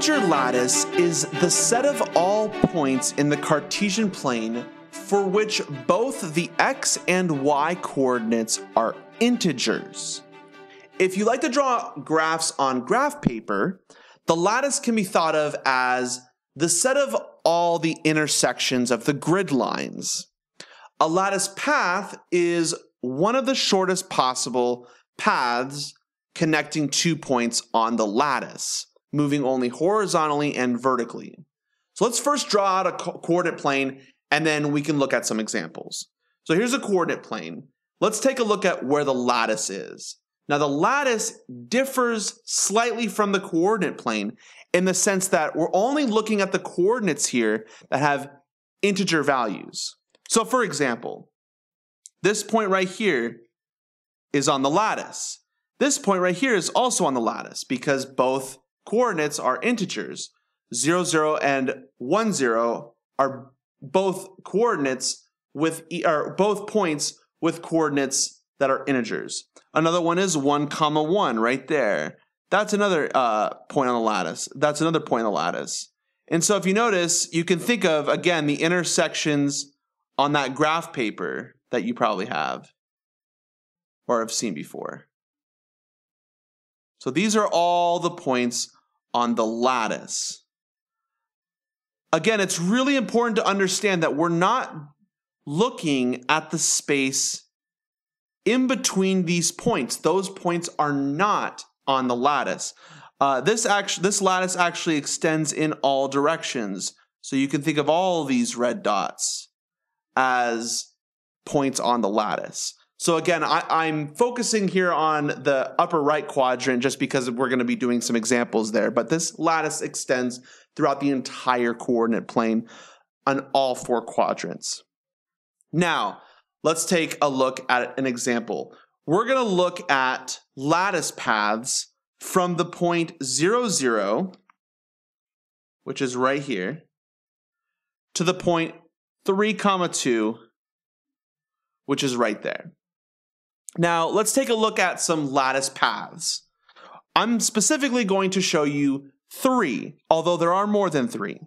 Integer lattice is the set of all points in the Cartesian plane for which both the x and y coordinates are integers. If you like to draw graphs on graph paper, the lattice can be thought of as the set of all the intersections of the grid lines. A lattice path is one of the shortest possible paths connecting two points on the lattice, moving only horizontally and vertically. So let's first draw out a coordinate plane, and then we can look at some examples. So here's a coordinate plane. Let's take a look at where the lattice is. Now the lattice differs slightly from the coordinate plane in the sense that we're only looking at the coordinates here that have integer values. So for example, this point right here is on the lattice. This point right here is also on the lattice because both coordinates are integers. 0, 0 and 1, 0 are both coordinates with, or both points with coordinates that are integers. Another one is 1, comma 1 right there. That's another point on the lattice. That's another point on the lattice. And so if you notice, you can think of, again, the intersections on that graph paper that you probably have or have seen before. So these are all the points on the lattice. Again, it's really important to understand that we're not looking at the space in between these points. Those points are not on the lattice. This lattice actually extends in all directions. So you can think of all these red dots as points on the lattice. So again, I'm focusing here on the upper right quadrant just because we're going to be doing some examples there. But this lattice extends throughout the entire coordinate plane on all four quadrants. Now, let's take a look at an example. We're going to look at lattice paths from the point 0, 0, which is right here, to the point 3, comma 2, which is right there. Now, let's take a look at some lattice paths. I'm specifically going to show you three, although there are more than three.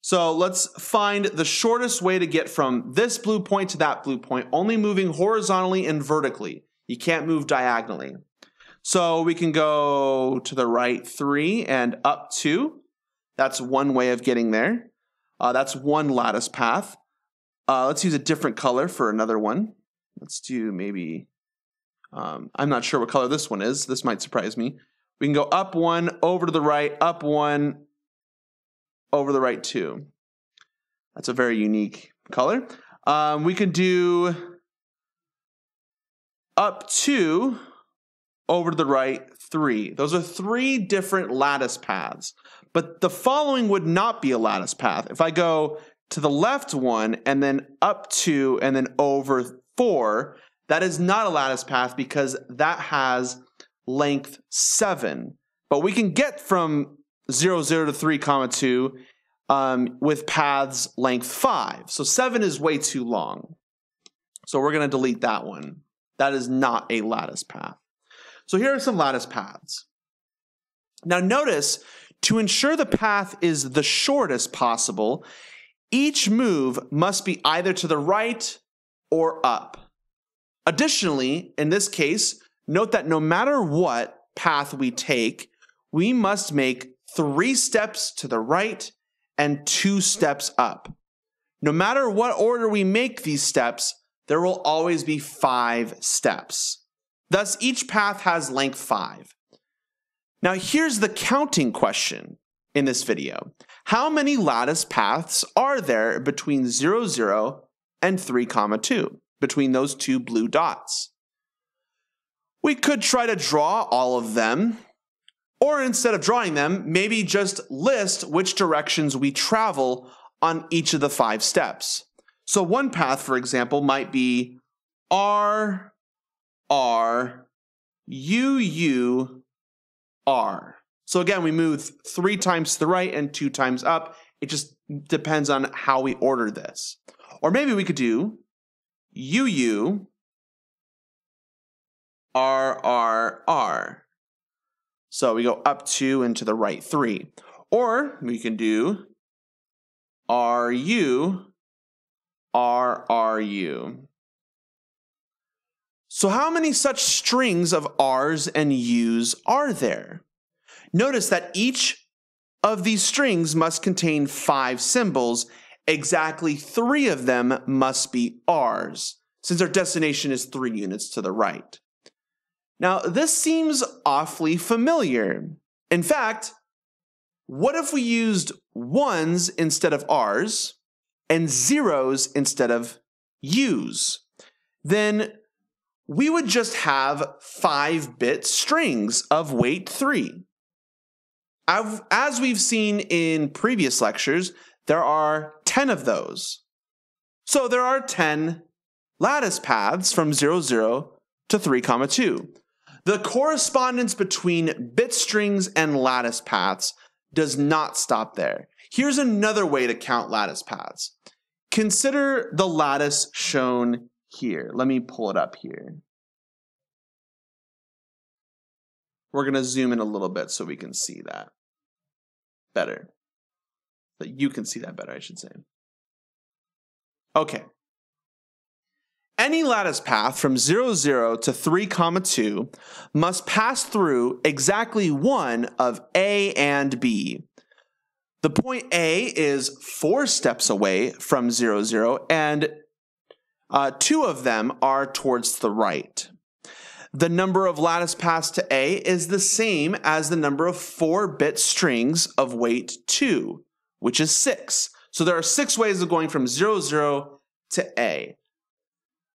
So let's find the shortest way to get from this blue point to that blue point, only moving horizontally and vertically. You can't move diagonally. So we can go to the right 3 and up 2. That's one way of getting there. That's one lattice path. Let's use a different color for another one. Let's do maybe, I'm not sure what color this one is. This might surprise me. We can go up 1, over to the right, up 1, over the right 2. That's a very unique color. We could do up 2, over to the right 3. Those are three different lattice paths. But the following would not be a lattice path. If I go to the left 1, and then up 2, and then over 4, that is not a lattice path because that has length 7. But we can get from 0, 0 to 3, comma 2 with paths length 5. So 7 is way too long. So we're going to delete that one. That is not a lattice path. So here are some lattice paths. Now notice, to ensure the path is the shortest possible, each move must be either to the right or up. Additionally, in this case, note that no matter what path we take, we must make 3 steps to the right and 2 steps up. No matter what order we make these steps, there will always be 5 steps. Thus, each path has length 5. Now, here's the counting question in this video. How many lattice paths are there between 0, 0 and 3, comma 2, between those two blue dots? We could try to draw all of them, or instead of drawing them, maybe just list which directions we travel on each of the 5 steps. So one path, for example, might be R, R, U, U, R. So again, we move 3 times to the right and 2 times up. It just depends on how we order this. Or maybe we could do UU, RRR. So we go up 2 and to the right 3. Or we can do RU, RRU. So how many such strings of R's and U's are there? Notice that each of these strings must contain 5 symbols. Exactly 3 of them must be R's, since our destination is 3 units to the right. Now, this seems awfully familiar. In fact, what if we used 1s instead of R's and 0s instead of U's? Then we would just have 5-bit strings of weight 3. As we've seen in previous lectures, there are 10 of those. So there are 10 lattice paths from 0, 0 to 3, 2. The correspondence between bit strings and lattice paths does not stop there. Here's another way to count lattice paths. Consider the lattice shown here. Let me pull it up here. We're going to zoom in a little bit so we can see that better. That you can see that better, I should say. Okay. Any lattice path from 0, 0 to 3, 2 must pass through exactly 1 of A and B. The point A is 4 steps away from 0, 0, and 2 of them are towards the right. The number of lattice paths to A is the same as the number of 4-bit strings of weight 2, which is 6. So there are 6 ways of going from 0, 0 to A.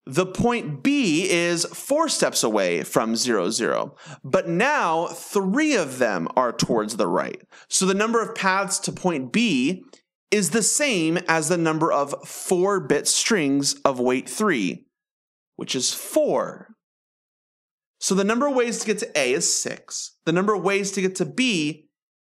The point B is 4 steps away from 0, 0, but now 3 of them are towards the right. So the number of paths to point B is the same as the number of 4-bit strings of weight 3, which is 4. So the number of ways to get to A is 6. The number of ways to get to B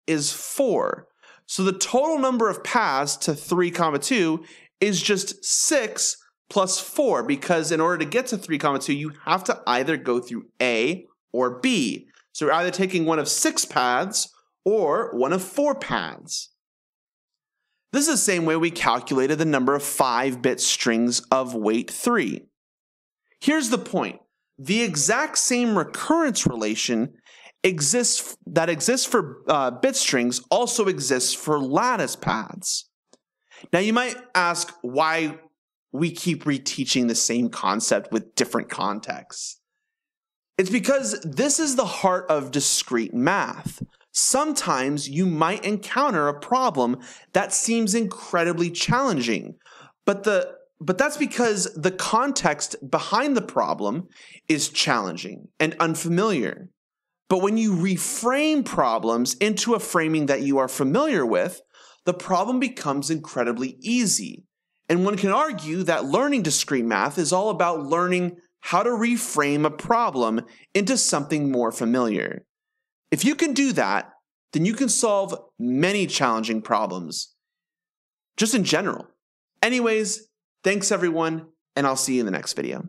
is 4. So the total number of paths to 3, 2 is just 6 plus 4, because in order to get to 3, 2, you have to either go through A or B. So you're either taking one of 6 paths or one of 4 paths. This is the same way we calculated the number of 5-bit strings of weight 3. Here's the point. The exact same recurrence relation exists for bit strings also exists for lattice paths. Now you might ask why we keep reteaching the same concept with different contexts. It's because this is the heart of discrete math. Sometimes you might encounter a problem that seems incredibly challenging, but that's because the context behind the problem is challenging and unfamiliar. But when you reframe problems into a framing that you are familiar with, the problem becomes incredibly easy. And one can argue that learning discrete math is all about learning how to reframe a problem into something more familiar. If you can do that, then you can solve many challenging problems, just in general. Anyways, thanks everyone, and I'll see you in the next video.